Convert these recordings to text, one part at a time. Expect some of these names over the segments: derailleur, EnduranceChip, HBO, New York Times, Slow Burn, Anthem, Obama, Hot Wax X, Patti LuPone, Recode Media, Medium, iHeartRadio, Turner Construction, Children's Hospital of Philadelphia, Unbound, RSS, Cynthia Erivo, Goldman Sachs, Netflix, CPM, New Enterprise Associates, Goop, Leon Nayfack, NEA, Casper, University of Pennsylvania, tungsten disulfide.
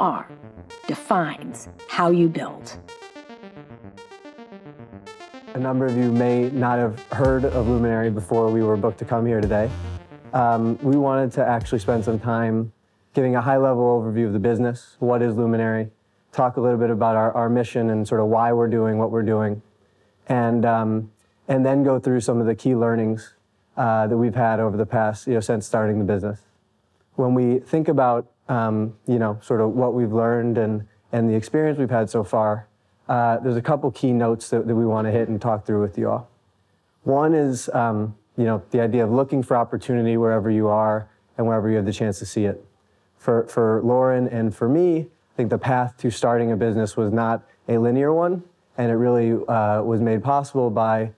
are defines how you build. A number of you may not have heard of Luminary before we were booked to come here today. We wanted to actually spend some time giving a high-level overview of the business. What is Luminary? Talk a little bit about our mission and sort of why we're doing what we're doing. And then go through some of the key learnings that we've had over the past, since starting the business. When we think about, sort of what we've learned and the experience we've had so far, there's a couple key notes that we want to hit and talk through with you all. One is, the idea of looking for opportunity wherever you are and wherever you have the chance to see it. For Lauren and for me, I think the path to starting a business was not a linear one, and it really was made possible by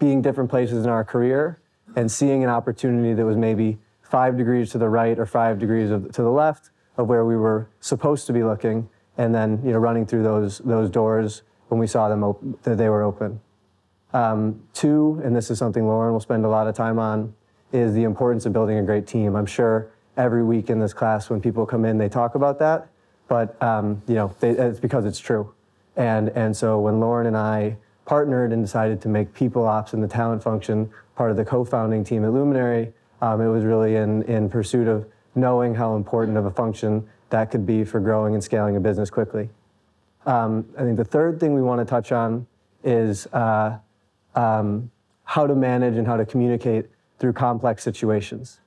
being different places in our career and seeing an opportunity that was maybe 5 degrees to the right or 5 degrees to the left of where we were supposed to be looking, and then running through those doors when we saw them that they were open. Two, and this is something Lauren will spend a lot of time on, is the importance of building a great team. I'm sure every week in this class when people come in, they talk about that, but it's because it's true. And so when Lauren and I partnered and decided to make people ops and the talent function part of the co-founding team at Luminary, it was really in pursuit of knowing how important of a function that could be for growing and scaling a business quickly. I think the third thing we want to touch on is how to manage and how to communicate through complex situations.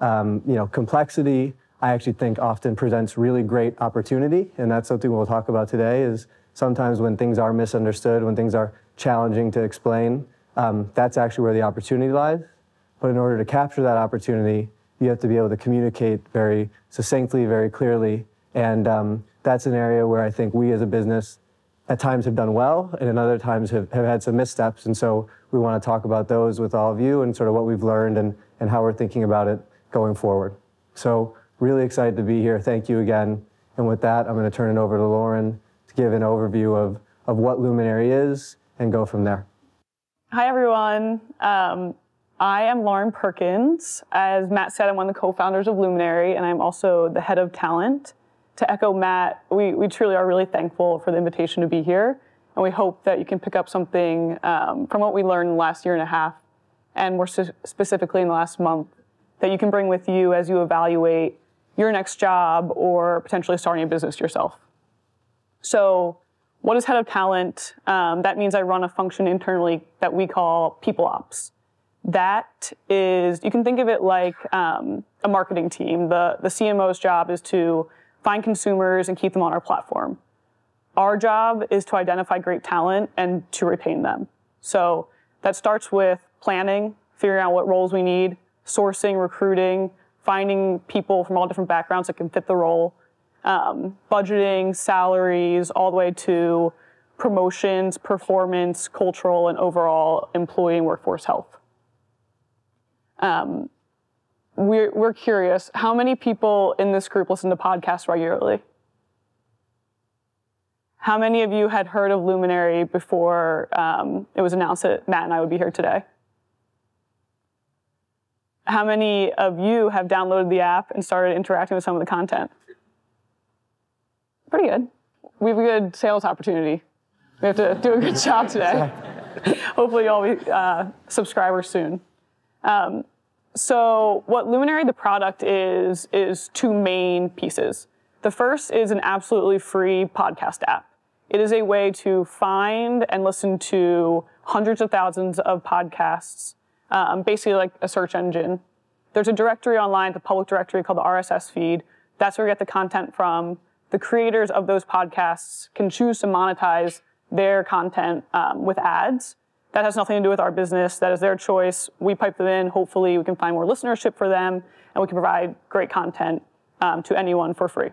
Complexity, I actually think, often presents really great opportunity, and that's something we'll talk about today, is sometimes when things are misunderstood, when things are challenging to explain, that's actually where the opportunity lies. But in order to capture that opportunity, you have to be able to communicate very succinctly, very clearly, and that's an area where I think we as a business at times have done well, and at other times have had some missteps, and so we want to talk about those with all of you and sort of what we've learned and how we're thinking about it going forward. So really excited to be here. Thank you again. And with that, I'm going to turn it over to Lauren to give an overview of what Luminary is and go from there. Hi, everyone. I am Lauren Perkins. As Matt said, I'm one of the co-founders of Luminary, and I'm also the head of talent. To echo Matt, we truly are really thankful for the invitation to be here. And we hope that you can pick up something from what we learned in the last year and a half, and more specifically in the last month, that you can bring with you as you evaluate your next job or potentially starting a business yourself. So what is head of talent? That means I run a function internally that we call people ops. That is, you can think of it like a marketing team. The CMO's job is to find consumers and keep them on our platform. Our job is to identify great talent and to retain them. So that starts with planning, figuring out what roles we need, sourcing, recruiting, finding people from all different backgrounds that can fit the role, budgeting, salaries, all the way to promotions, performance, cultural, and overall employee and workforce health. We're curious, how many people in this group listen to podcasts regularly? How many of you had heard of Luminary before it was announced that Matt and I would be here today? How many of you have downloaded the app and started interacting with some of the content? Pretty good. We have a good sales opportunity. We have to do a good job today. Hopefully you'll all be subscribers soon. So what Luminary, the product, is two main pieces. The first is an absolutely free podcast app. It is a way to find and listen to hundreds of thousands of podcasts, basically like a search engine. There's a directory online, the public directory called the RSS feed. That's where we get the content from. The creators of those podcasts can choose to monetize their content with ads. That has nothing to do with our business. That is their choice. We pipe them in. Hopefully we can find more listenership for them, and we can provide great content to anyone for free.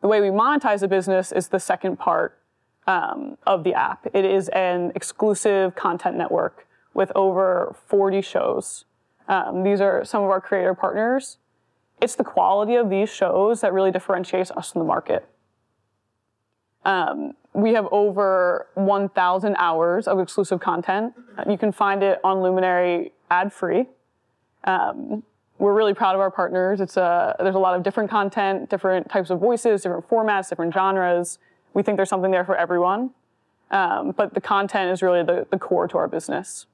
The way we monetize the business is the second part of the app. It is an exclusive content network with over 40 shows. These are some of our creator partners. It's the quality of these shows that really differentiates us in the market. We have over 1,000 hours of exclusive content. You can find it on Luminary ad-free. We're really proud of our partners. There's a lot of different content, different types of voices, different formats, different genres. We think there's something there for everyone. But the content is really the core to our business.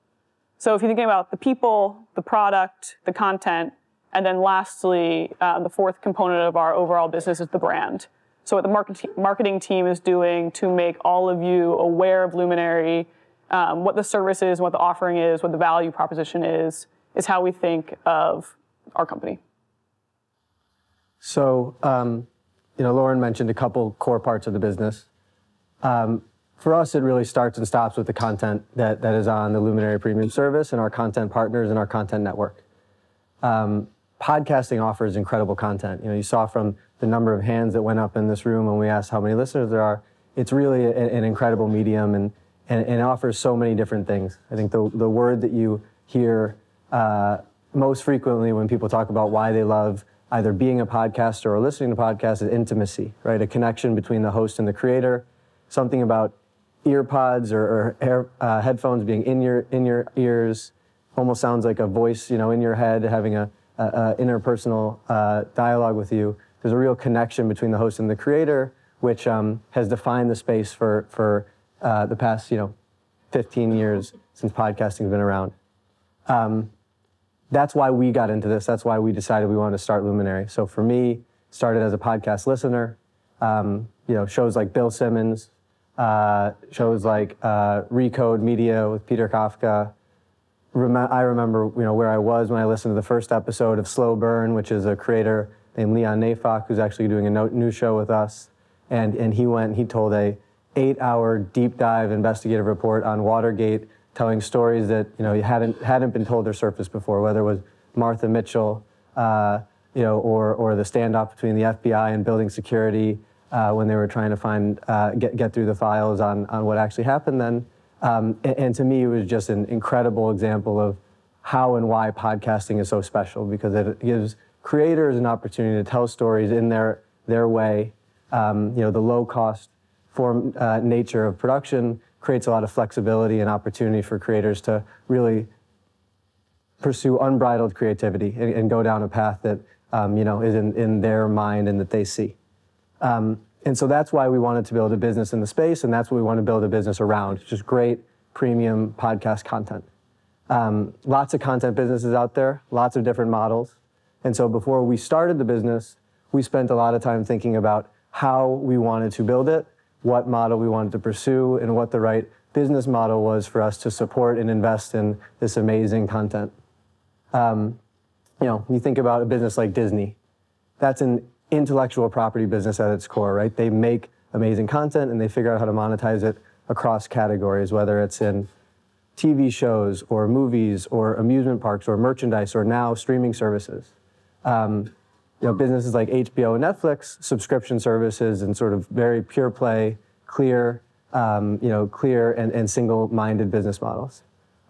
So if you're thinking about the people, the product, the content, and then lastly, the fourth component of our overall business is the brand. So what the marketing team is doing to make all of you aware of Luminary, what the service is, what the offering is, what the value proposition is how we think of our company. So, Lauren mentioned a couple core parts of the business. For us, it really starts and stops with the content that is on the Luminary Premium Service and our content partners and our content network. Podcasting offers incredible content. You saw from the number of hands that went up in this room when we asked how many listeners there are. It's really an incredible medium and offers so many different things. I think the word that you hear most frequently when people talk about why they love either being a podcaster or listening to podcasts is intimacy, right? A connection between the host and the creator. Something about earpods or headphones being in your ears. Almost sounds like a voice, in your head, having a interpersonal dialogue with you. There's a real connection between the host and the creator, which has defined the space for the past, 15 years since podcasting's been around. That's why we got into this. That's why we decided we wanted to start Luminary. So for me, started as a podcast listener. Shows like Bill Simmons, shows like Recode Media with Peter Kafka. I remember, where I was when I listened to the first episode of Slow Burn, which is a creator named Leon Nayfack, who's actually doing a new show with us. And he went and he told a 8-hour deep dive investigative report on Watergate, telling stories that, hadn't been told or surfaced before, whether it was Martha Mitchell, or the standoff between the FBI and building security when they were trying to find, get through the files on what actually happened then. And to me, it was just an incredible example of how and why podcasting is so special, because it gives creators an opportunity to tell stories in their way. The low-cost form nature of production creates a lot of flexibility and opportunity for creators to really pursue unbridled creativity and go down a path that is in their mind and that they see. And so that's why we wanted to build a business in the space, and that's what we want to build a business around, just great premium podcast content. Lots of content businesses out there, lots of different models. And so before we started the business, we spent a lot of time thinking about how we wanted to build it, what model we wanted to pursue, and what the right business model was for us to support and invest in this amazing content. You think about a business like Disney. That's an intellectual property business at its core, right? They make amazing content and they figure out how to monetize it across categories, whether it's in TV shows or movies or amusement parks or merchandise or now streaming services. Businesses like HBO and Netflix, subscription services and sort of very pure play, clear and single-minded business models.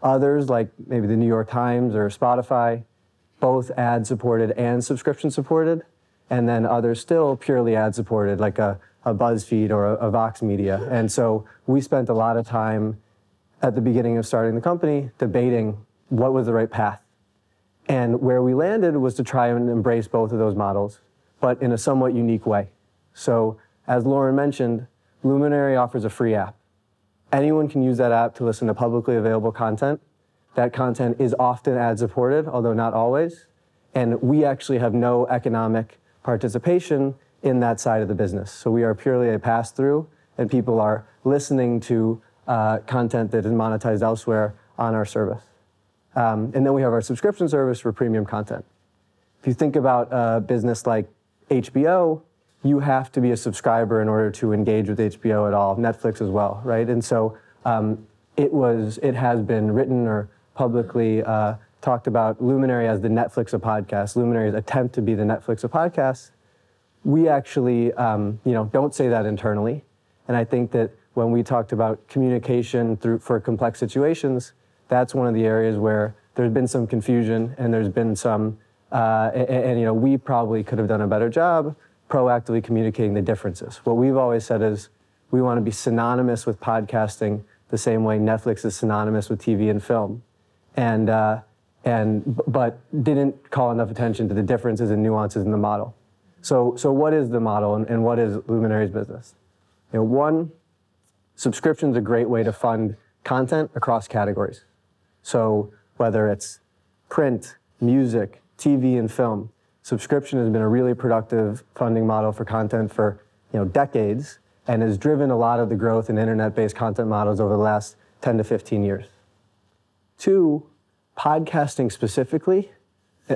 Others like maybe the New York Times or Spotify, both ad-supported and subscription-supported, and then others still purely ad-supported, like a BuzzFeed or a Vox Media. And so we spent a lot of time at the beginning of starting the company debating what was the right path. And where we landed was to try and embrace both of those models, but in a somewhat unique way. So as Lauren mentioned, Luminary offers a free app. Anyone can use that app to listen to publicly available content. That content is often ad-supported, although not always. And we actually have no economic participation in that side of the business. So we are purely a pass-through, and people are listening to content that is monetized elsewhere on our service. And then we have our subscription service for premium content. If you think about a business like HBO, you have to be a subscriber in order to engage with HBO at all, Netflix as well, right? And so it has been written or publicly talked about Luminary as the Netflix of podcasts, Luminary's attempt to be the Netflix of podcasts. We actually, don't say that internally. And I think that when we talked about communication for complex situations, that's one of the areas where there's been some confusion and there's been some, we probably could have done a better job proactively communicating the differences. What we've always said is we want to be synonymous with podcasting the same way Netflix is synonymous with TV and film. And but didn't call enough attention to the differences and nuances in the model. So what is the model, and what is Luminary's business? You know, one, subscription's a great way to fund content across categories. So whether it's print, music, TV, and film, subscription has been a really productive funding model for content for, you know, decades, and has driven a lot of the growth in internet-based content models over the last 10 to 15 years. Two, podcasting specifically,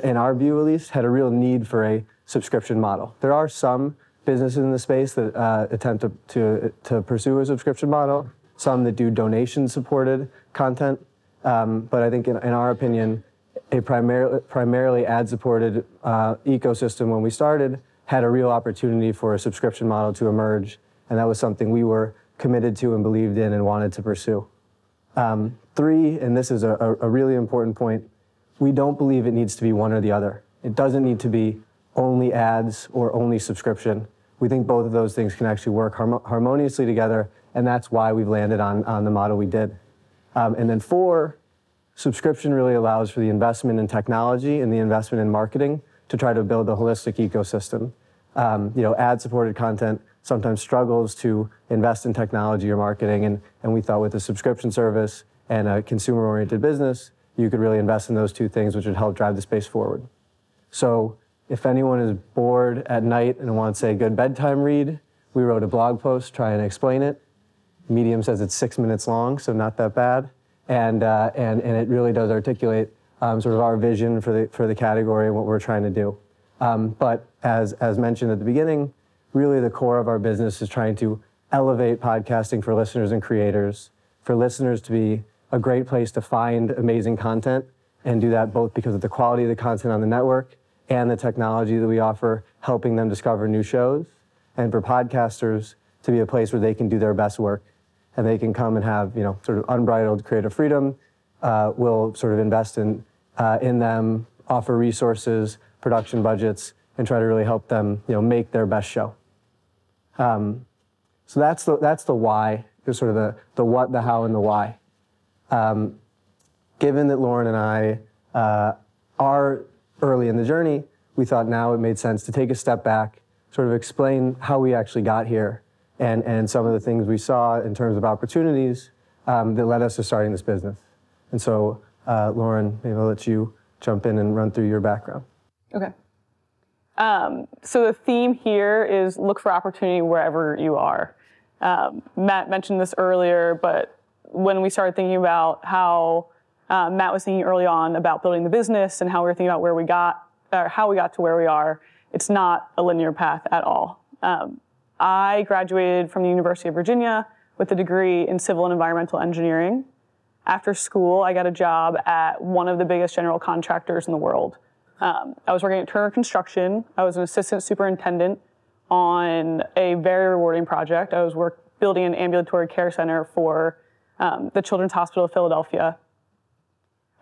in our view at least, had a real need for a subscription model. There are some businesses in the space that attempt to pursue a subscription model, some that do donation-supported content, but I think in our opinion, a primarily ad-supported ecosystem when we started had a real opportunity for a subscription model to emerge, and that was something we were committed to and believed in and wanted to pursue. Three, and this is a really important point, we don't believe it needs to be one or the other. It doesn't need to be only ads or only subscription. We think both of those things can actually work harmoniously together, and that's why we've landed on the model we did. And then four, subscription really allows for the investment in technology and the investment in marketing to try to build a holistic ecosystem. You know, ad-supported content sometimes struggles to invest in technology or marketing, and we thought with a subscription service and a consumer-oriented business, you could really invest in those two things, which would help drive the space forward. So if anyone is bored at night and wants a good bedtime read, we wrote a blog post trying to explain it. Medium says it's 6 minutes long, so not that bad. And it really does articulate sort of our vision for the category and what we're trying to do. But as mentioned at the beginning, really the core of our business is trying to elevate podcasting for listeners and creators, for listeners to be a great place to find amazing content, and do that both because of the quality of the content on the network and the technology that we offer, helping them discover new shows, and for podcasters to be a place where they can do their best work, and they can come and have, you know, sort of unbridled creative freedom. We'll sort of invest in them, offer resources, production budgets, and try to really help them, you know, make their best show. So that's the why. There's sort of the what, the how, and the why. Given that Lauren and I are early in the journey, we thought now it made sense to take a step back, sort of explain how we actually got here, and some of the things we saw in terms of opportunities that led us to starting this business. And so, Lauren, maybe I'll let you jump in and run through your background. Okay. So the theme here is look for opportunity wherever you are. Matt mentioned this earlier, but when we started thinking about how Matt was thinking early on about building the business and how we were thinking about where we got, or how we got to where we are, it's not a linear path at all. I graduated from the University of Virginia with a degree in civil and environmental engineering. After school, I got a job at one of the biggest general contractors in the world. I was working at Turner Construction. I was an assistant superintendent on a very rewarding project. I was building an ambulatory care center for the Children's Hospital of Philadelphia.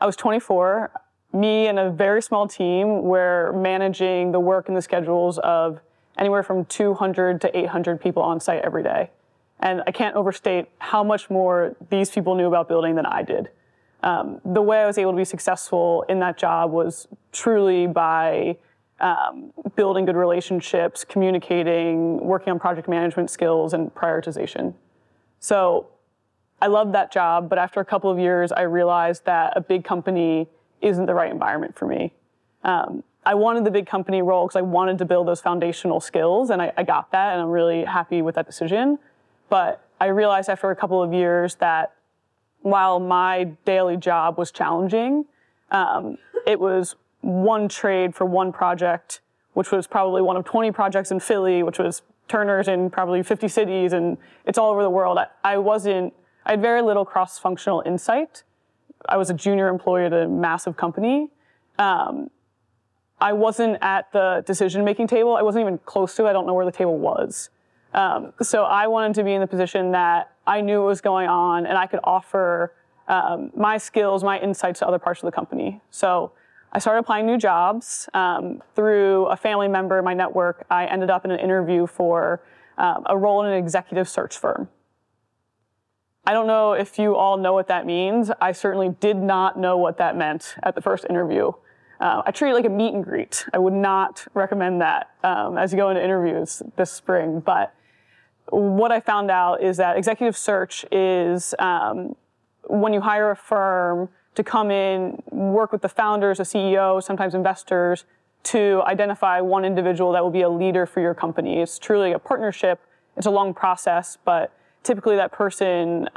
I was 24. Me and a very small team were managing the work and the schedules of anywhere from 200 to 800 people on site every day. And I can't overstate how much more these people knew about building than I did. The way I was able to be successful in that job was truly by building good relationships, communicating, working on project management skills, and prioritization. So I loved that job, but after a couple of years, I realized that a big company isn't the right environment for me. I wanted the big company role because I wanted to build those foundational skills, and I got that, and I'm really happy with that decision. But I realized after a couple of years that while my daily job was challenging, it was one trade for one project, which was probably one of 20 projects in Philly, which was Turner's in probably 50 cities, and it's all over the world. I had very little cross-functional insight. I was a junior employee at a massive company. I wasn't at the decision-making table. I wasn't even close to it. I don't know where the table was. So I wanted to be in the position that I knew what was going on, and I could offer my skills, my insights to other parts of the company. So I started applying new jobs. Through a family member in my network, I ended up in an interview for a role in an executive search firm. I don't know if you all know what that means. I certainly did not know what that meant at the first interview. I treat it like a meet and greet. I would not recommend that as you go into interviews this spring. But what I found out is that executive search is when you hire a firm to come in, work with the founders, the CEO, sometimes investors, to identify one individual that will be a leader for your company. It's truly a partnership. It's a long process, but typically that person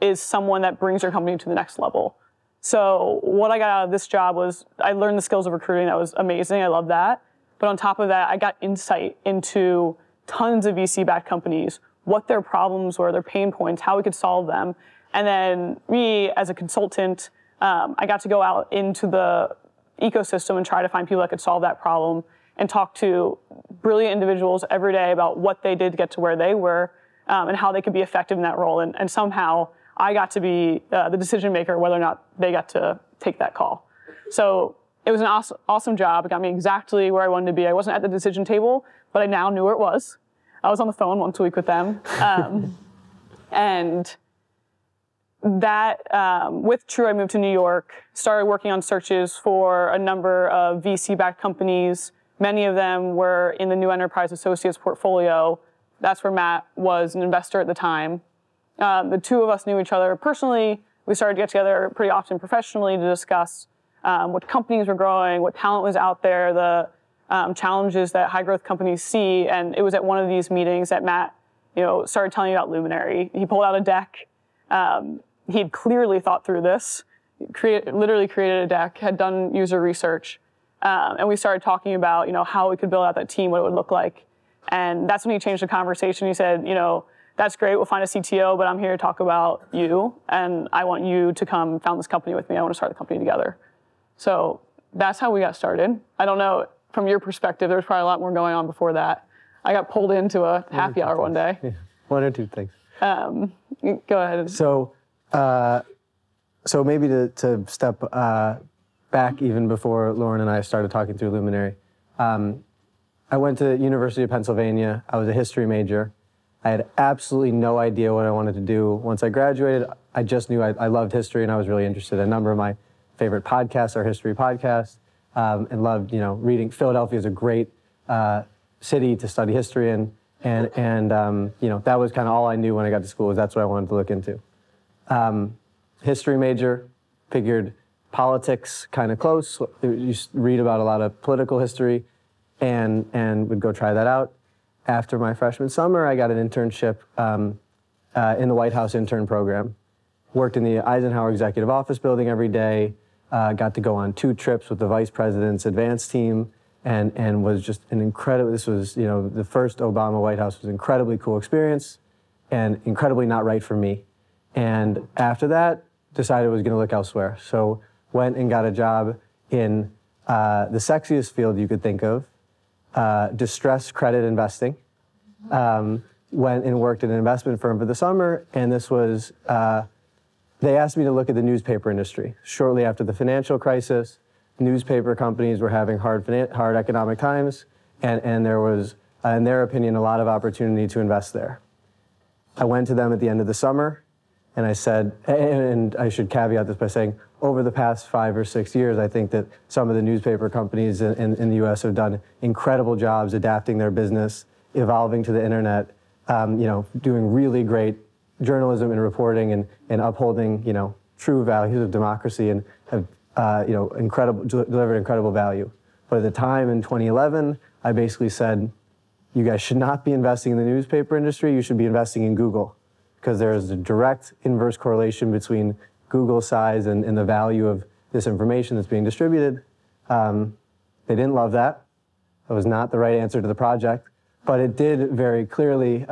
is someone that brings your company to the next level. So what I got out of this job was I learned the skills of recruiting. That was amazing. I love that. But on top of that, I got insight into tons of VC-backed companies, what their problems were, their pain points, how we could solve them. And then me, as a consultant, I got to go out into the ecosystem and try to find people that could solve that problem and talk to brilliant individuals every day about what they did to get to where they were and how they could be effective in that role. And somehow I got to be the decision maker whether or not they got to take that call. So it was an awesome job. It got me exactly where I wanted to be. I wasn't at the decision table, but I now knew where it was. I was on the phone once a week with them. And that, with True, I moved to New York, started working on searches for a number of VC-backed companies. Many of them were in the New Enterprise Associates portfolio. That's where Matt was an investor at the time. The two of us knew each other personally. We started to get together pretty often professionally to discuss what companies were growing, what talent was out there, the challenges that high-growth companies see. And it was at one of these meetings that Matt, started telling me about Luminary. He pulled out a deck. He had clearly thought through this, literally created a deck, had done user research. And we started talking about, how we could build out that team, what it would look like. And that's when he changed the conversation. He said, that's great, we'll find a CTO, but I'm here to talk about you. And I want you to come found this company with me. I want to start the company together. So that's how we got started. I don't know, from your perspective, there was probably a lot more going on before that. I got pulled into a happy hour one day. Yeah. One or two things. Go ahead. So maybe to step back even before Lauren and I started talking through Luminary, I went to University of Pennsylvania. I was a history major. I had absolutely no idea what I wanted to do. Once I graduated, I just knew I loved history and I was really interested. A number of my favorite podcasts are history podcasts, and loved, reading. Philadelphia is a great city to study history in. And that was kind of all I knew when I got to school, was that's what I wanted to look into. History major, figured politics kind of close. You read about a lot of political history, and would go try that out. After my freshman summer, I got an internship in the White House intern program. Worked in the Eisenhower Executive Office building every day. Got to go on 2 trips with the vice president's advance team. And was just an incredible, this was, the first Obama White House, was an incredibly cool experience and incredibly not right for me. And after that, decided I was going to look elsewhere. So went and got a job in the sexiest field you could think of, distressed credit investing. Went and worked at an investment firm for the summer, and this was, they asked me to look at the newspaper industry. Shortly after the financial crisis, newspaper companies were having hard economic times, and there was, in their opinion, a lot of opportunity to invest there. I went to them at the end of the summer, and I said, and I should caveat this by saying, over the past 5 or 6 years, I think that some of the newspaper companies in the U.S. have done incredible jobs adapting their business, evolving to the internet, doing really great journalism and reporting, and upholding, true values of democracy, and have delivered incredible value. But at the time in 2011, I basically said, you guys should not be investing in the newspaper industry, you should be investing in Google, because there is a direct inverse correlation between Google size and the value of this information that's being distributed. They didn't love that. That was not the right answer to the project, but it did very clearly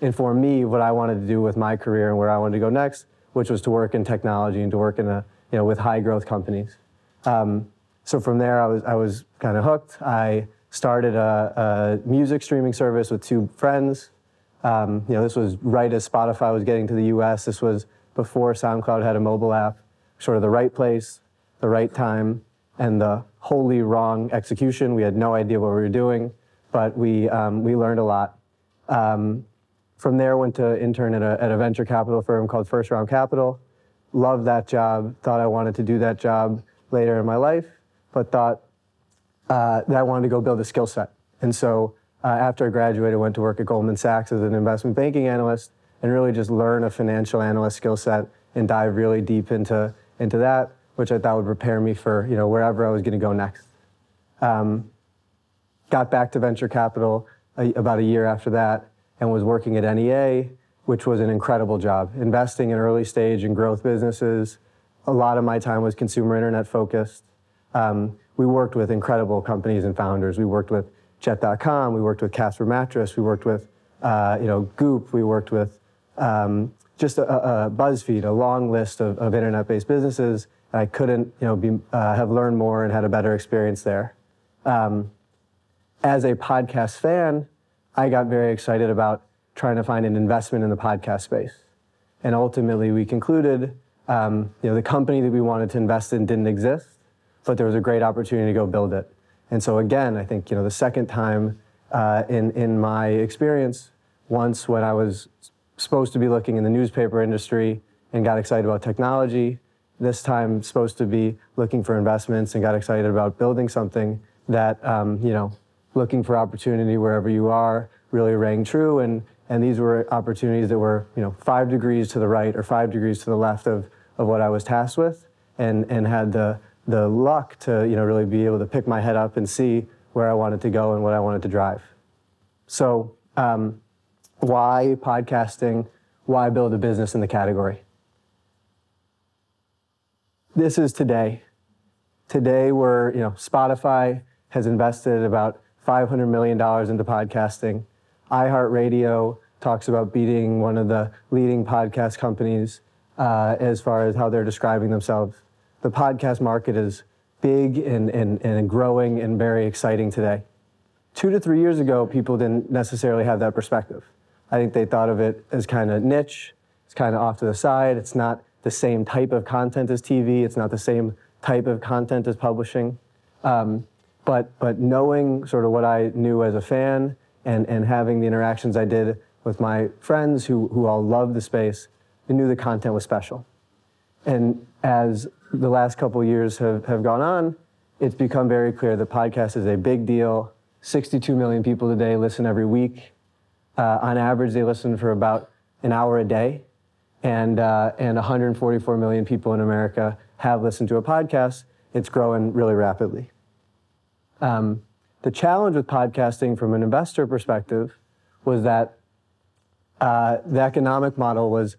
inform me what I wanted to do with my career and where I wanted to go next, which was to work in technology and to work in a with high growth companies. So from there, I was kind of hooked. I started a music streaming service with 2 friends. This was right as Spotify was getting to the US. This was before SoundCloud had a mobile app. Sort of the right place, the right time, and the wholly wrong execution. We had no idea what we were doing, but we learned a lot. From there, went to intern at a venture capital firm called First Round Capital. Loved that job. Thought I wanted to do that job later in my life, but thought that I wanted to go build a skill set. And so after I graduated, went to work at Goldman Sachs as an investment banking analyst and really just learn a financial analyst skill set and dive really deep into that, which I thought would prepare me for, you know, wherever I was going to go next. Got back to venture capital about a year after that and was working at NEA, which was an incredible job, investing in early stage and growth businesses. A lot of my time was consumer internet focused. We worked with incredible companies and founders. We worked with Jet.com, we worked with Casper Mattress, we worked with Goop, we worked with just a BuzzFeed, a long list of internet-based businesses. And I couldn't have learned more and had a better experience there. As a podcast fan, I got very excited about trying to find an investment in the podcast space. And ultimately we concluded the company that we wanted to invest in didn't exist, but there was a great opportunity to go build it. And so again, I think the second time in my experience, once when I was supposed to be looking in the newspaper industry and got excited about technology, this time supposed to be looking for investments and got excited about building something that, looking for opportunity wherever you are really rang true. And these were opportunities that were, 5 degrees to the right or 5 degrees to the left of what I was tasked with and had the luck to really be able to pick my head up and see where I wanted to go and what I wanted to drive. So why podcasting? Why build a business in the category? This is today. Today we're, Spotify has invested about $500 million into podcasting. iHeartRadio talks about beating one of the leading podcast companies as far as how they're describing themselves. The podcast market is big and growing and very exciting today. 2 to 3 years ago, people didn't necessarily have that perspective. I think they thought of it as kind of niche, it's kind of off to the side, it's not the same type of content as TV, it's not the same type of content as publishing. But knowing sort of what I knew as a fan and having the interactions I did with my friends who all loved the space, I knew the content was special. And as the last couple of years have gone on, it's become very clear that podcast is a big deal. 62 million people today listen every week. On average, they listen for about an hour a day. And 144 million people in America have listened to a podcast. It's growing really rapidly. The challenge with podcasting from an investor perspective was that the economic model was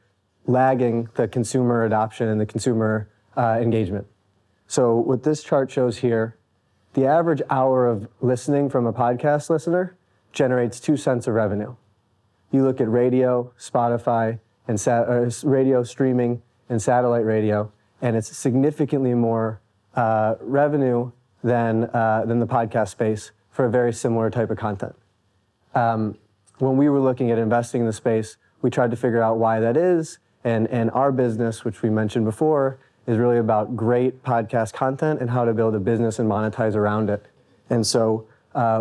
lagging the consumer adoption and the consumer engagement. So what this chart shows here, the average hour of listening from a podcast listener generates 2 cents of revenue. You look at radio, Spotify, and radio streaming and satellite radio, and it's significantly more revenue than the podcast space for a very similar type of content. When we were looking at investing in the space, we tried to figure out why that is, and our business, which we mentioned before, is really about great podcast content and how to build a business and monetize around it. And so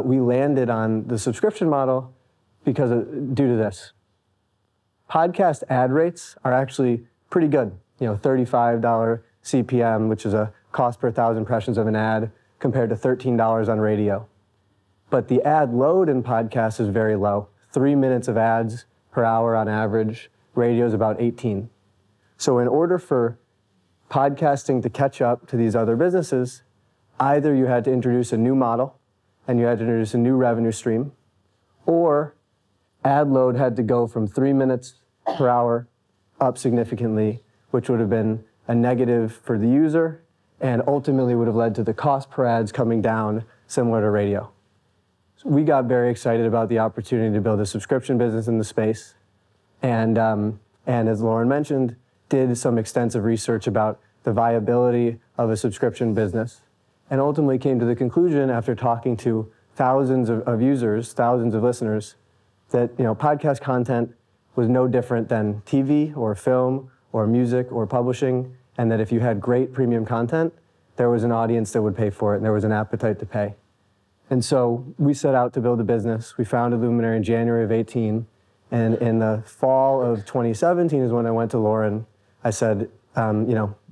we landed on the subscription model due to this. Podcast ad rates are actually pretty good. $35 CPM, which is a cost per 1,000 impressions of an ad, compared to $13 on radio. But the ad load in podcasts is very low. 3 minutes of ads per hour on average. Radio is about 18. So in order for podcasting to catch up to these other businesses, either you had to introduce a new model and you had to introduce a new revenue stream, or ad load had to go from 3 minutes per hour up significantly, which would have been a negative for the user and ultimately would have led to the cost per ads coming down similar to radio. So we got very excited about the opportunity to build a subscription business in the space. And as Lauren mentioned, did some extensive research about the viability of a subscription business, and ultimately came to the conclusion after talking to thousands of users, thousands of listeners, that podcast content was no different than TV or film or music or publishing, and that if you had great premium content, there was an audience that would pay for it and there was an appetite to pay. And so we set out to build a business. We founded Luminary in January of 2018, And in the fall of 2017 is when I went to Lauren. I said,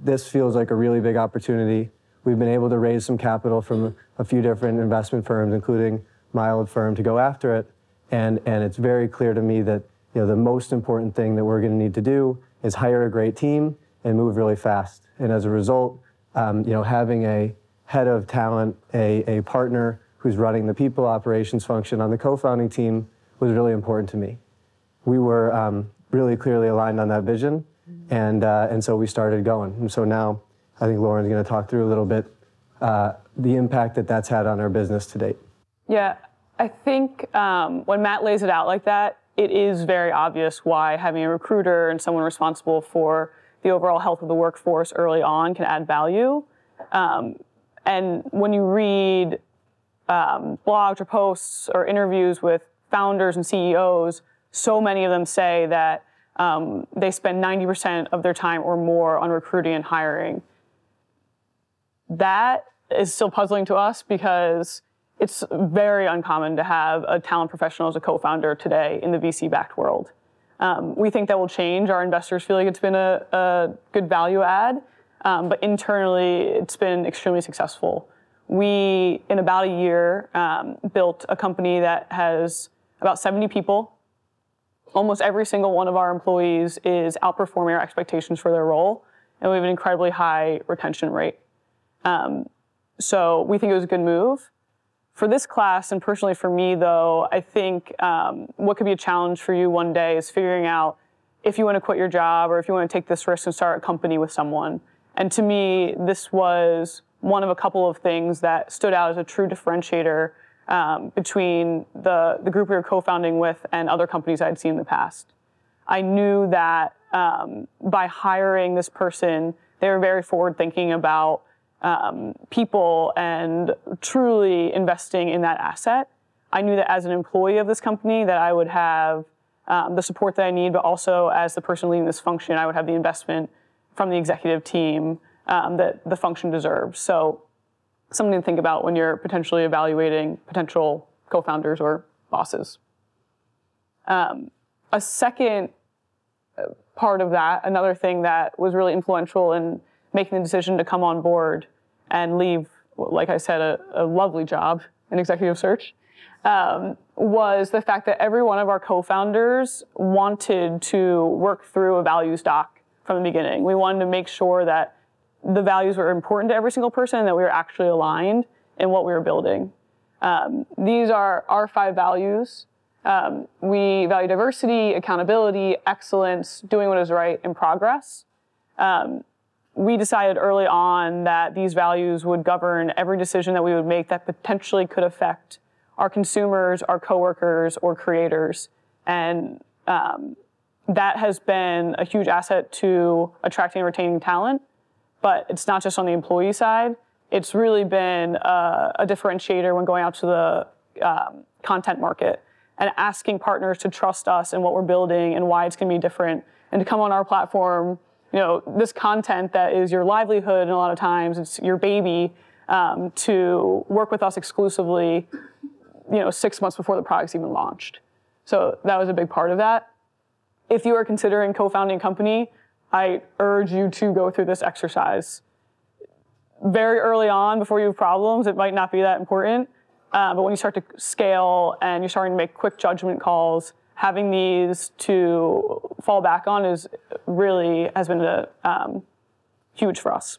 this feels like a really big opportunity. We've been able to raise some capital from a few different investment firms, including my old firm, to go after it. And it's very clear to me that the most important thing that we're going to need to do is hire a great team and move really fast. And as a result, having a head of talent, a partner who's running the people operations function on the co-founding team was really important to me. We were really clearly aligned on that vision, and so we started going. And so now I think Lauren's going to talk through a little bit the impact that that's had on our business to date. Yeah, I think when Matt lays it out like that, it is very obvious why having a recruiter and someone responsible for the overall health of the workforce early on can add value. And when you read blogs or posts or interviews with founders and CEOs, so many of them say that they spend 90% of their time or more on recruiting and hiring. That is still puzzling to us because it's very uncommon to have a talent professional as a co-founder today in the VC-backed world. We think that will change. Our investors feel like it's been a good value add, but internally it's been extremely successful. We, in about a year, built a company that has about 70 people. Almost every single one of our employees is outperforming our expectations for their role, and we have an incredibly high retention rate. So we think it was a good move. For this class, and personally for me, though, I think what could be a challenge for you one day is figuring out if you want to quit your job or if you want to take this risk and start a company with someone. And to me, this was one of a couple of things that stood out as a true differentiator between the group we were co-founding with and other companies I'd seen in the past. I knew that by hiring this person, they were very forward-thinking about people and truly investing in that asset. I knew that as an employee of this company that I would have the support that I need, but also as the person leading this function, I would have the investment from the executive team that the function deserves. So something to think about when you're potentially evaluating potential co-founders or bosses. A second part of that, another thing that was really influential in making the decision to come on board and leave, like I said, a lovely job in executive search, was the fact that every one of our co-founders wanted to work through a values doc from the beginning. We wanted to make sure that the values were important to every single person and that we were actually aligned in what we were building. These are our 5 values. We value diversity, accountability, excellence, doing what is right, and progress. We decided early on that these values would govern every decision that we would make that potentially could affect our consumers, our coworkers, or creators. And that has been a huge asset to attracting and retaining talent, but it's not just on the employee side. It's really been a differentiator when going out to the content market and asking partners to trust us and what we're building and why it's going to be different and to come on our platform. This content that is your livelihood, and a lot of times it's your baby, to work with us exclusively, 6 months before the product's even launched. So that was a big part of that. If you are considering co-founding a company, I urge you to go through this exercise. Very early on, before you have problems, it might not be that important, but when you start to scale and you're starting to make quick judgment calls, having these to fall back on has been huge for us.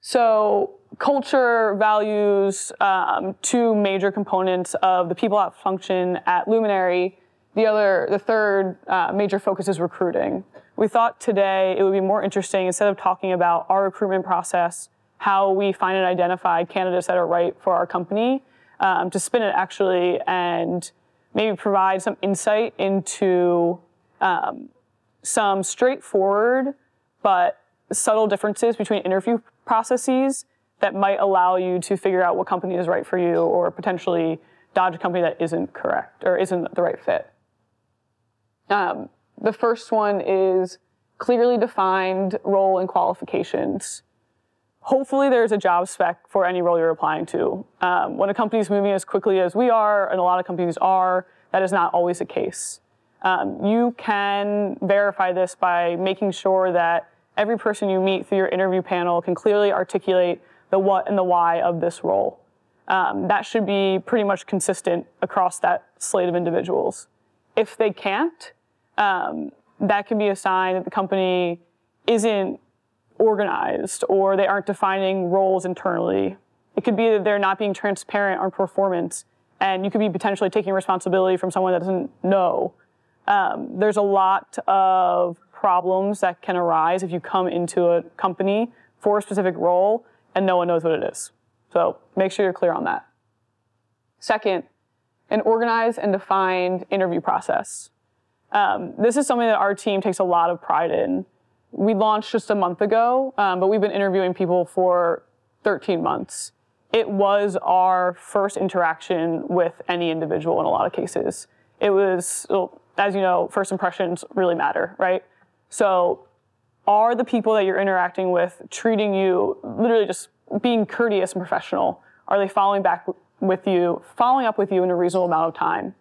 So culture, values, 2 major components of the people ops function at Luminary. The third major focus is recruiting. We thought today it would be more interesting, instead of talking about our recruitment process, how we find and identify candidates that are right for our company, to spin it actually and maybe provide some insight into some straightforward but subtle differences between interview processes that might allow you to figure out what company is right for you or potentially dodge a company that isn't correct or isn't the right fit. The first one is clearly defined role and qualifications. hopefully there's a job spec for any role you're applying to. When a company's moving as quickly as we are, and a lot of companies are, that is not always the case. You can verify this by making sure that every person you meet through your interview panel can clearly articulate the what and the why of this role. That should be pretty much consistent across that slate of individuals. If they can't, that can be a sign that the company isn't organized or they aren't defining roles internally. It could be that they're not being transparent on performance, and you could be potentially taking responsibility from someone that doesn't know. There's a lot of problems that can arise if you come into a company for a specific role and no one knows what it is. So make sure you're clear on that. Second, an organized and defined interview process. This is something that our team takes a lot of pride in. We launched just a month ago, but we've been interviewing people for 13 months. It was our first interaction with any individual in a lot of cases. It was, as you know, first impressions really matter, right? So are the people that you're interacting with treating you, literally just being courteous and professional? Are they following up with you in a reasonable amount of time?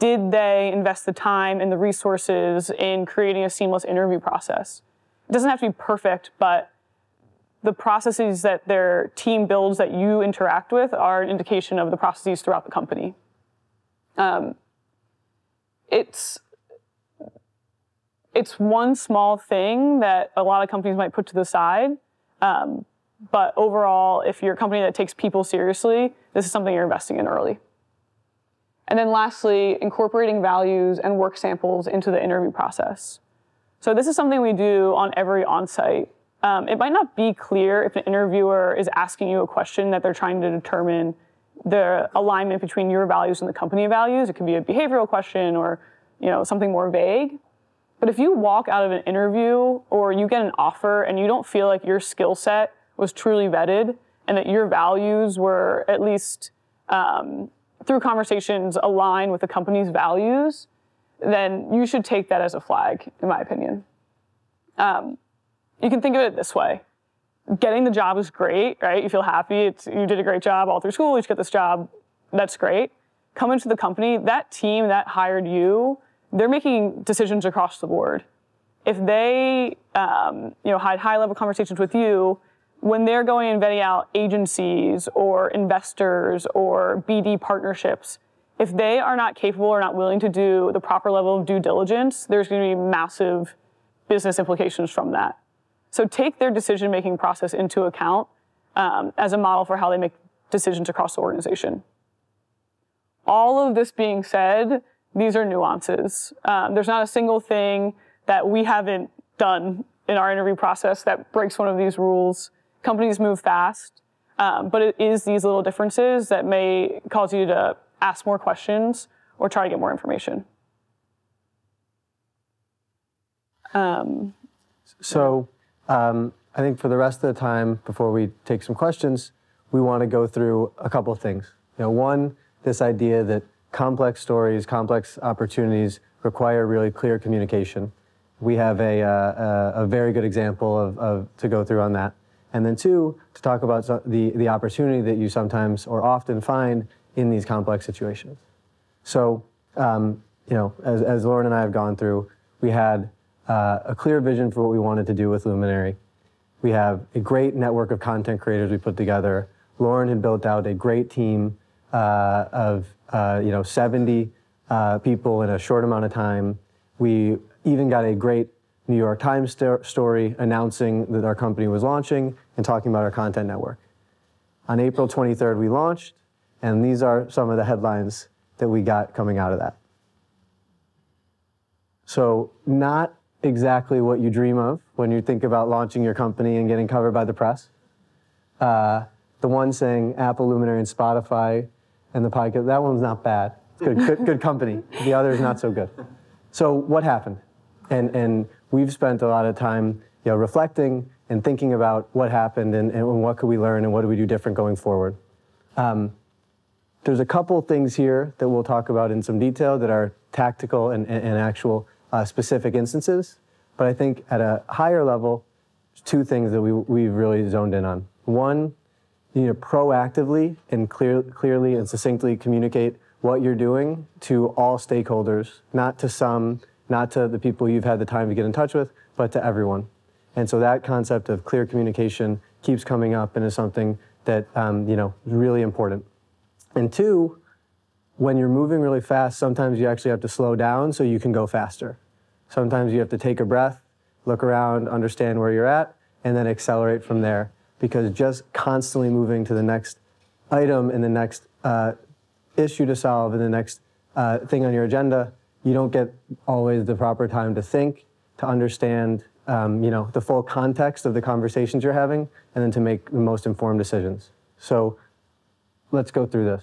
Did they invest the time and the resources in creating a seamless interview process? It doesn't have to be perfect, but the processes that their team builds that you interact with are an indication of the processes throughout the company. It's one small thing that a lot of companies might put to the side, but overall, if you're a company that takes people seriously, this is something you're investing in early. And then lastly, incorporating values and work samples into the interview process. So this is something we do on every onsite. It might not be clear if an interviewer is asking you a question that they're trying to determine the alignment between your values and the company values. It could be a behavioral question or, you know, something more vague. But if you walk out of an interview or you get an offer and you don't feel like your skill set was truly vetted and that your values were at least through conversations align with the company's values, then you should take that as a flag, in my opinion. You can think of it this way. Getting the job is great, right? You feel happy, you did a great job all through school, you should get this job, that's great. Come into the company, that team that hired you, they're making decisions across the board. If they had high-level conversations with you, when they're going and vetting out agencies or investors or BD partnerships, if they are not capable or not willing to do the proper level of due diligence, there's going to be massive business implications from that. So take their decision-making process into account as a model for how they make decisions across the organization. All of this being said, these are nuances. There's not a single thing that we haven't done in our interview process that breaks one of these rules. Companies move fast, but it is these little differences that may cause you to ask more questions or try to get more information. I think for the rest of the time, before we take some questions, we want to go through a couple of things. You know, one, this idea that complex stories, complex opportunities require really clear communication. We have a very good example to go through on that. And then two, to talk about the opportunity that you sometimes or often find in these complex situations. So, as Lauren and I have gone through, we had a clear vision for what we wanted to do with Luminary. We have a great network of content creators we put together. Lauren had built out a great team of 70 people in a short amount of time. We even got a great New York Times story announcing that our company was launching and talking about our content network. On April 23rd, we launched, and these are some of the headlines that we got coming out of that. So not exactly what you dream of when you think about launching your company and getting covered by the press. The one saying Apple, Luminary, and Spotify, and the podcast, that one's not bad. Good company. The other is not so good. So what happened? And we've spent a lot of time, reflecting and thinking about what happened and what could we learn and what do we do different going forward. There's a couple things here that we'll talk about in some detail that are tactical and actual specific instances. But I think at a higher level, two things that we've really zoned in on. One, you need to proactively and clearly and succinctly communicate what you're doing to all stakeholders, not to some, not to the people you've had the time to get in touch with, but to everyone. And so that concept of clear communication keeps coming up and is something that is really important. And two, when you're moving really fast, sometimes you actually have to slow down so you can go faster. Sometimes you have to take a breath, look around, understand where you're at, and then accelerate from there. Because just constantly moving to the next item and the next issue to solve and the next thing on your agenda, you don't get always the proper time to think, to understand the full context of the conversations you're having, and then to make the most informed decisions. So let's go through this.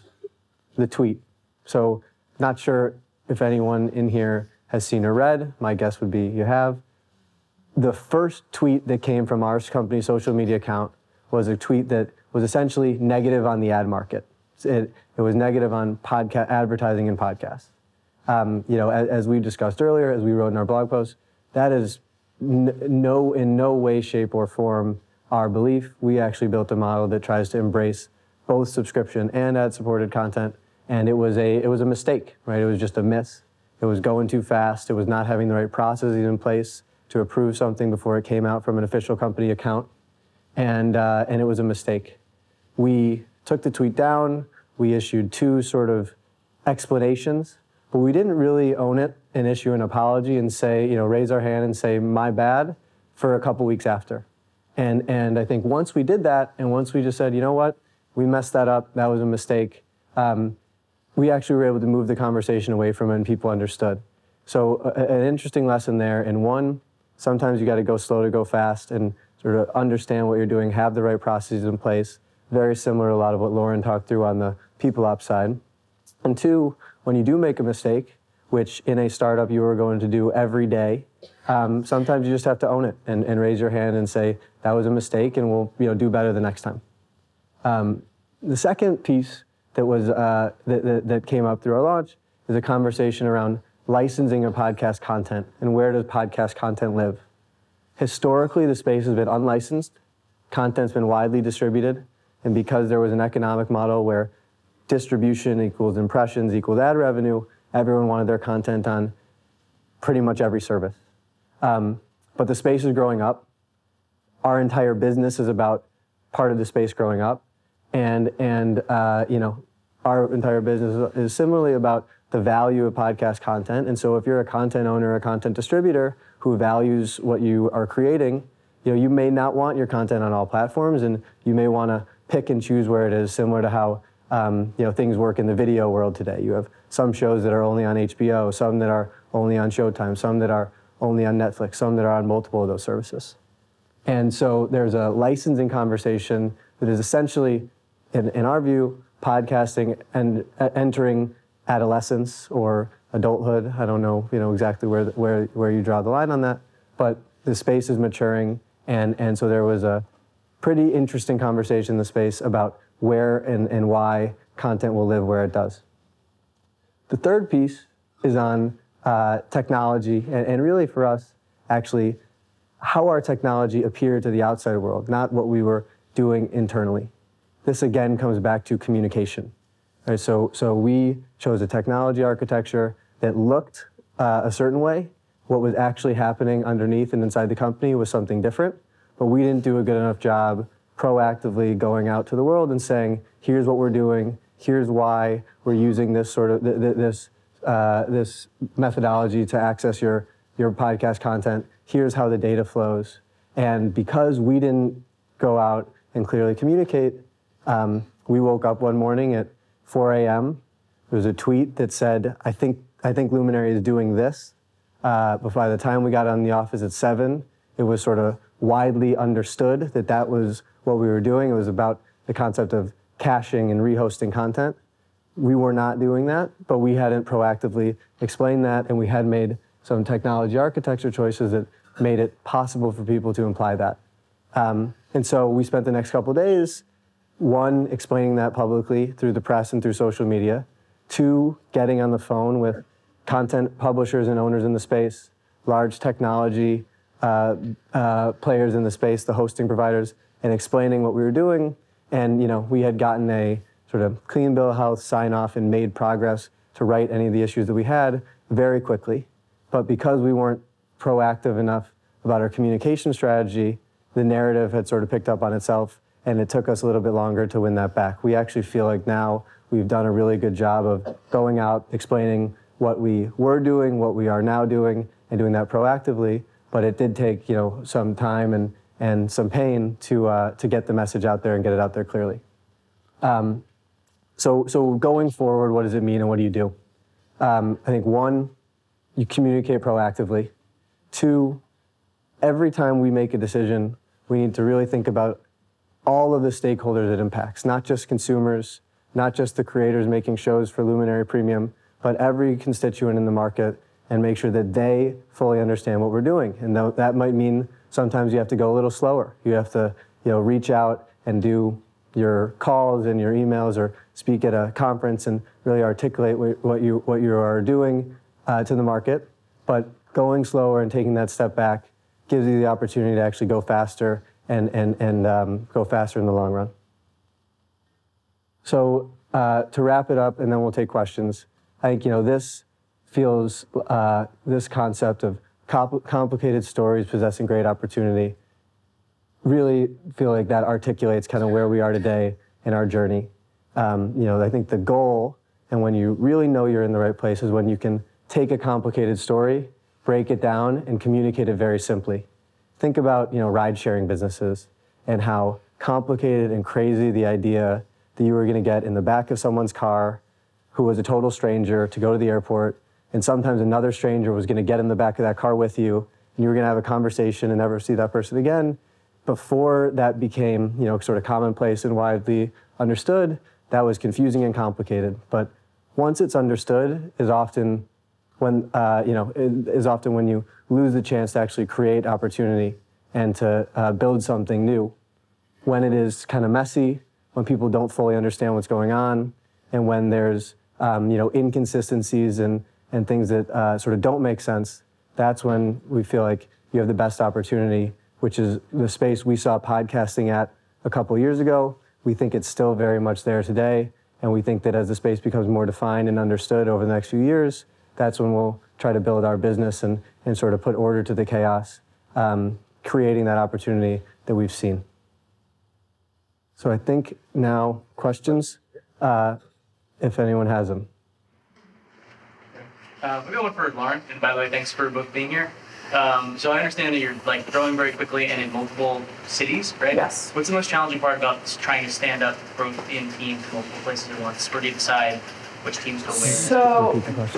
The tweet. So not sure if anyone in here has seen or read. My guess would be you have. The first tweet that came from our company's social media account was a tweet that was essentially negative on the ad market. It was negative on podcast advertising and podcasts. As we discussed earlier, as we wrote in our blog post, that is in no way, shape, or form our belief. We actually built a model that tries to embrace both subscription and ad-supported content, and it was a mistake, right? It was just a miss. It was going too fast. It was not having the right processes in place to approve something before it came out from an official company account, and it was a mistake. We took the tweet down. We issued two sort of explanations, but we didn't really own it and issue an apology and say, raise our hand and say, my bad, for a couple weeks after. And I think once we did that, and once we just said, you know what, we messed that up, that was a mistake, we actually were able to move the conversation away from it and people understood. So an interesting lesson there, and one, sometimes you got to go slow to go fast and sort of understand what you're doing, have the right processes in place, very similar to a lot of what Lauren talked through on the people ops side. And two, when you do make a mistake, which in a startup you are going to do every day, sometimes you just have to own it and raise your hand and say, that was a mistake and we'll do better the next time. The second piece that was that came up through our launch is a conversation around licensing of podcast content and where does podcast content live. Historically, the space has been unlicensed. Content's been widely distributed. And because there was an economic model where distribution equals impressions equals ad revenue, everyone wanted their content on pretty much every service. But the space is growing up. Our entire business is about part of the space growing up. And our entire business is similarly about the value of podcast content. And so if you're a content owner, a content distributor who values what you are creating, you may not want your content on all platforms, and you may want to pick and choose where it is, similar to how things work in the video world today. You have some shows that are only on HBO, some that are only on Showtime, some that are only on Netflix, some that are on multiple of those services. And so there's a licensing conversation that is essentially, in our view, podcasting and entering adolescence or adulthood. I don't know, exactly where you draw the line on that, but the space is maturing, and so there was a pretty interesting conversation in the space about where and why content will live where it does. The third piece is on technology, and really for us, actually, how our technology appeared to the outside world, not what we were doing internally. This again comes back to communication. Right, so we chose a technology architecture that looked a certain way. What was actually happening underneath and inside the company was something different, but we didn't do a good enough job proactively going out to the world and saying, here's what we're doing, here's why we're using this sort of this methodology to access your podcast content, here's how the data flows. And because we didn't go out and clearly communicate, we woke up one morning at 4 a.m. There was a tweet that said, I think Luminary is doing this. But by the time we got out in the office at 7, it was sort of widely understood that that was what we were doing. It was about the concept of caching and rehosting content. We were not doing that, but we hadn't proactively explained that, and we had made some technology architecture choices that made it possible for people to imply that. And so we spent the next couple of days, one, explaining that publicly through the press and through social media, two, getting on the phone with content publishers and owners in the space, large technology players in the space, the hosting providers, and explaining what we were doing. And, you know, we had gotten a sort of clean bill of health sign off and made progress to right any of the issues that we had very quickly. But because we weren't proactive enough about our communication strategy, the narrative had sort of picked up on itself, and it took us a little bit longer to win that back. We actually feel like now we've done a really good job of going out, explaining what we were doing, what we are now doing, and doing that proactively. But it did take, you know, some time and some pain to get the message out there and get it out there clearly. So going forward, what does it mean and what do you do? I think one, you communicate proactively. Two, every time we make a decision, we need to really think about all of the stakeholders it impacts, not just consumers, not just the creators making shows for Luminary Premium, but every constituent in the market, and make sure that they fully understand what we're doing. And that might mean sometimes you have to go a little slower. You have to, you know, reach out and do your calls and your emails or speak at a conference and really articulate what you are doing to the market. But going slower and taking that step back gives you the opportunity to actually go faster and go faster in the long run. So to wrap it up, and then we'll take questions. I think, you know, this feels, this concept of complicated stories possessing great opportunity, really feel like that articulates kind of where we are today in our journey. You know, I think the goal, and when you really know you're in the right place, is when you can take a complicated story, break it down, and communicate it very simply. Think about, you know, ride-sharing businesses and how complicated and crazy the idea that you were going to get in the back of someone's car who was a total stranger to go to the airport, and sometimes another stranger was going to get in the back of that car with you, and you were going to have a conversation and never see that person again. Before that became, you know, sort of commonplace and widely understood, that was confusing and complicated. But once it's understood, is often when you lose the chance to actually create opportunity and to build something new. When it is kind of messy, when people don't fully understand what's going on, and when there's you know, inconsistencies and things that sort of don't make sense, that's when we feel like you have the best opportunity, which is the space we saw podcasting at a couple years ago. We think it's still very much there today, and we think that as the space becomes more defined and understood over the next few years, that's when we'll try to build our business and sort of put order to the chaos, creating that opportunity that we've seen. So I think now questions, if anyone has them. We've got one for Lauren, and by the way, thanks for both being here. So I understand that you're like growing very quickly and in multiple cities, right? Yes. What's the most challenging part about trying to stand up growth in teams in multiple places at once? Where do you decide which teams go where?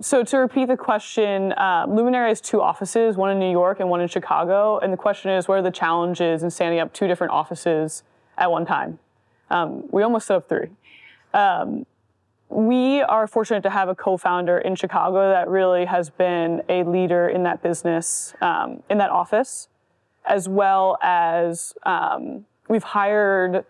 So to repeat the question, Luminary has two offices, one in New York and one in Chicago. And the question is, what are the challenges in standing up two different offices at one time? We almost set up three. We are fortunate to have a co-founder in Chicago that really has been a leader in that business, in that office, as well as we've hired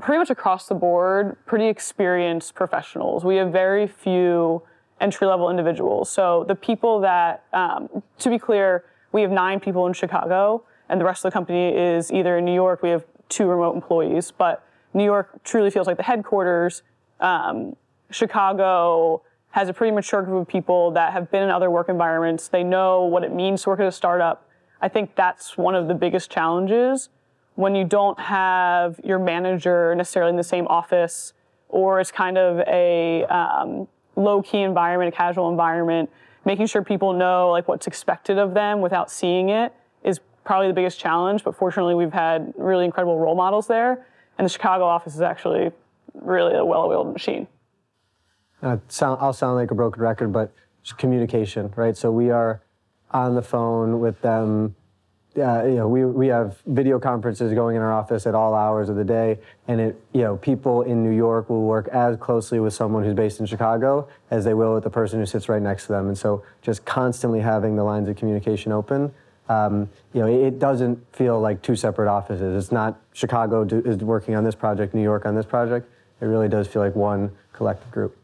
pretty much across the board pretty experienced professionals. We have very few entry-level individuals. So the people that, to be clear, we have 9 people in Chicago, and the rest of the company is either in New York. We have 2 remote employees, but New York truly feels like the headquarters. Chicago has a pretty mature group of people that have been in other work environments. They know what it means to work at a startup. I think that's one of the biggest challenges when you don't have your manager necessarily in the same office, or it's kind of a low-key environment, a casual environment. Making sure people know like what's expected of them without seeing it is probably the biggest challenge, but fortunately we've had really incredible role models there, and the Chicago office is actually really a well-oiled machine. I'll sound like a broken record, but communication, right? So we are on the phone with them. You know, we have video conferences going in our office at all hours of the day, and it, you know, people in New York will work as closely with someone who's based in Chicago as they will with the person who sits right next to them. And so just constantly having the lines of communication open. You know, it doesn't feel like two separate offices. It's not Chicago is working on this project, New York on this project. It really does feel like one collective group.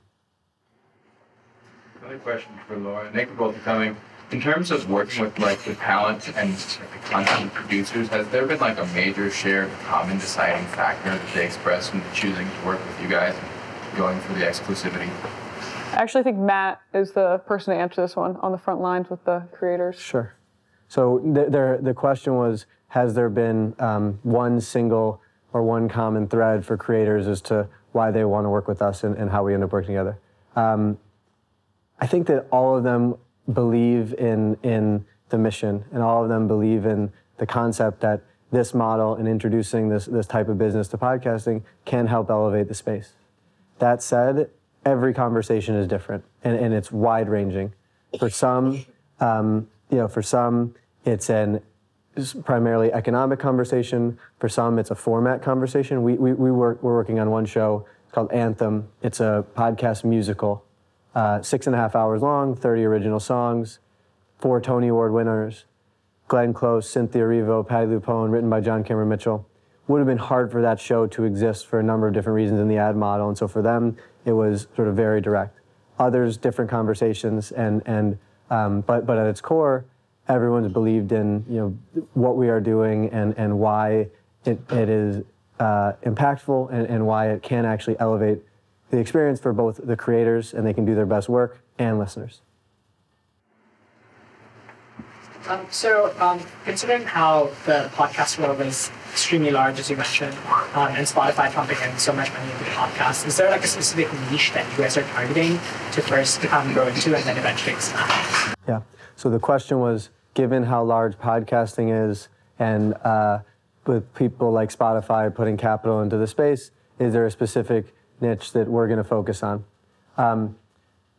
Another question for Lauren. Thank you both for coming. In terms of working with like the talent and the content producers, has there been like a major shared common deciding factor that they expressed in choosing to work with you guys and going for the exclusivity? I actually think Matt is the person to answer this one on the front lines with the creators. Sure. So the question was, has there been one single or one common thread for creators as to why they want to work with us and how we end up working together? I think that all of them believe in the mission, and all of them believe in the concept that this model and introducing this type of business to podcasting can help elevate the space. That said, every conversation is different, and it's wide-ranging. For some, it's an primarily economic conversation. For some, it's a format conversation. We're working on one show called Anthem. It's a podcast musical, 6.5 hours long, 30 original songs, 4 Tony Award winners, Glenn Close, Cynthia Erivo, Patti LuPone, written by John Cameron Mitchell. Would have been hard for that show to exist for a number of different reasons in the ad model, and so for them, it was sort of very direct. Others, different conversations, but at its core, everyone's believed in what we are doing and why it is impactful and why it can actually elevate the experience for both the creators, and they can do their best work, and listeners. Considering how the podcast world is extremely large, as you mentioned, and Spotify pumping in so much money into the podcast, is there like a specific niche that you guys are targeting to first go into and then eventually expand? Yeah, so the question was, given how large podcasting is and with people like Spotify putting capital into the space, is there a specific niche that we're going to focus on?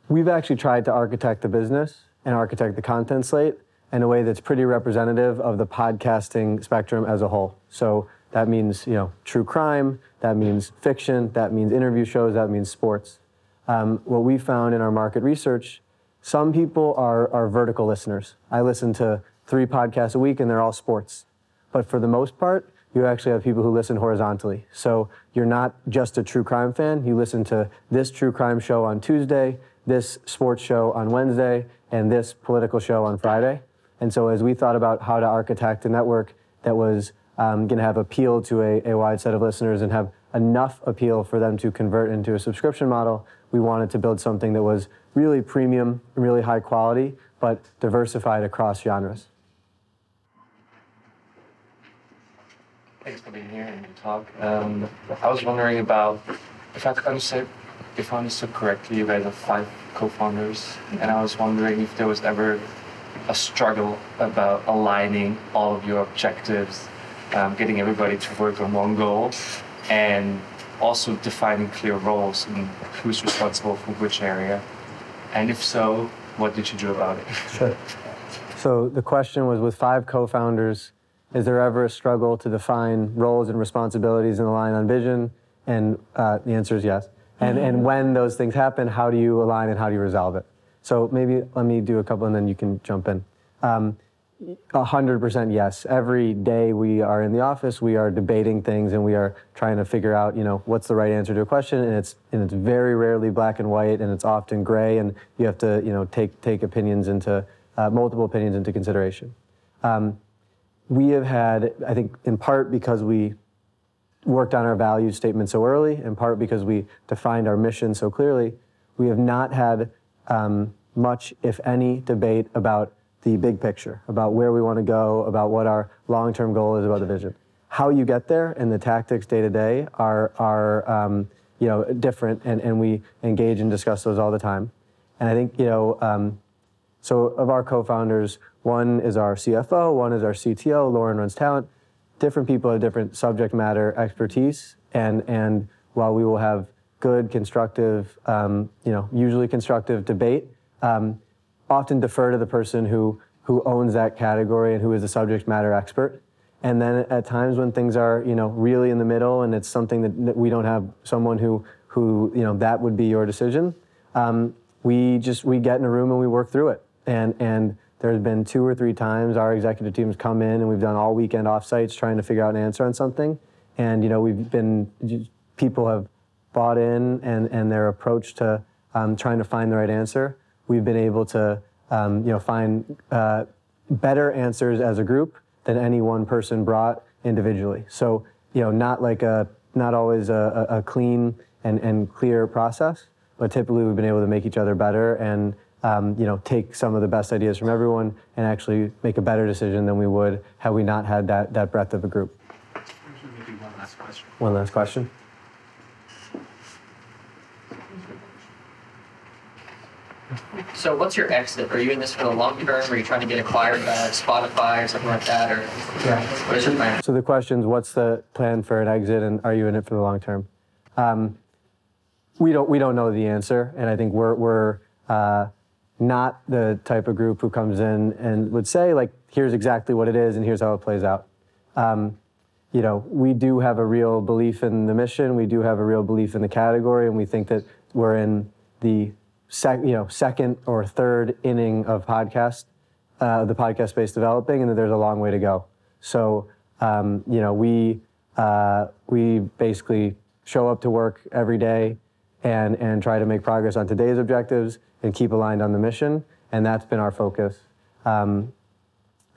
We've actually tried to architect the business and architect the content slate in a way that's pretty representative of the podcasting spectrum as a whole. So that means, true crime, that means fiction, that means interview shows, that means sports. What we found in our market research, some people are vertical listeners. I listen to 3 podcasts a week and they're all sports. But for the most part, you actually have people who listen horizontally. So you're not just a true crime fan. You listen to this true crime show on Tuesday, this sports show on Wednesday, and this political show on Friday. And so as we thought about how to architect a network that was going to have appeal to a wide set of listeners and have enough appeal for them to convert into a subscription model, we wanted to build something that was really premium, really high quality, but diversified across genres. Thanks for being here and the talk. I was wondering about, if I understood correctly, you guys have 5 co-founders, and I was wondering if there was ever a struggle about aligning all of your objectives, getting everybody to work on one goal, and also defining clear roles and who's responsible for which area. And if so, what did you do about it? Sure. So the question was, with 5 co-founders, is there ever a struggle to define roles and responsibilities and align on vision? And the answer is yes. And when those things happen, how do you align and how do you resolve it? So maybe let me do a couple and then you can jump in. 100% yes. Every day we are in the office, we are debating things and we are trying to figure out, what's the right answer to a question, and it's very rarely black and white, and it's often gray, and you have to, take opinions into, multiple opinions into consideration. We have had, I think, in part because we worked on our value statement so early, in part because we defined our mission so clearly, we have not had much, if any, debate about the big picture, about where we want to go, about what our long-term goal is, about the vision. How you get there and the tactics day-to-day are different, and we engage and discuss those all the time. And I think, so of our co-founders, one is our CFO, one is our CTO, Lauren runs talent. Different people have different subject matter expertise, and while we will have good, constructive, usually constructive debate, often defer to the person who owns that category and who is the subject matter expert. And then at times when things are, really in the middle and it's something that we don't have someone who that would be your decision, we get in a room and we work through it. And there's been 2 or 3 times our executive team's come in and we've done all weekend offsites trying to figure out an answer on something. And, people have bought in, and their approach to trying to find the right answer. We've been able to find better answers as a group than any one person brought individually. So, not always a clean and clear process, but typically we've been able to make each other better and take some of the best ideas from everyone and actually make a better decision than we would had we not had that breadth of a group. Maybe one last question. One last question. So what's your exit? Are you in this for the long term? Are you trying to get acquired by Spotify or something like that? Or what is your plan? So the question is, what's the plan for an exit, and are you in it for the long term? We don't know the answer, and I think we're not the type of group who comes in and would say, like, here's exactly what it is and here's how it plays out. We do have a real belief in the mission. We do have a real belief in the category, and we think that we're in the second or third inning of the podcast space developing, and that there's a long way to go. So, we basically show up to work every day and try to make progress on today's objectives and keep aligned on the mission, and that's been our focus.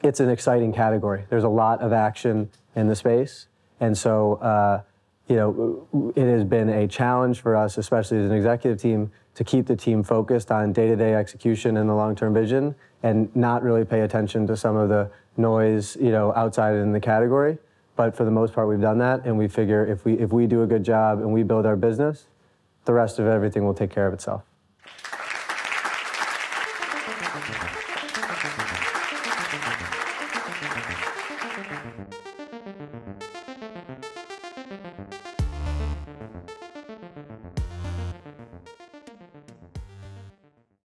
It's an exciting category. There's a lot of action in the space, and so it has been a challenge for us, especially as an executive team, to keep the team focused on day-to-day execution and the long-term vision, and not really pay attention to some of the noise, outside in the category. But for the most part, we've done that, and we figure if we do a good job and we build our business, the rest of everything will take care of itself.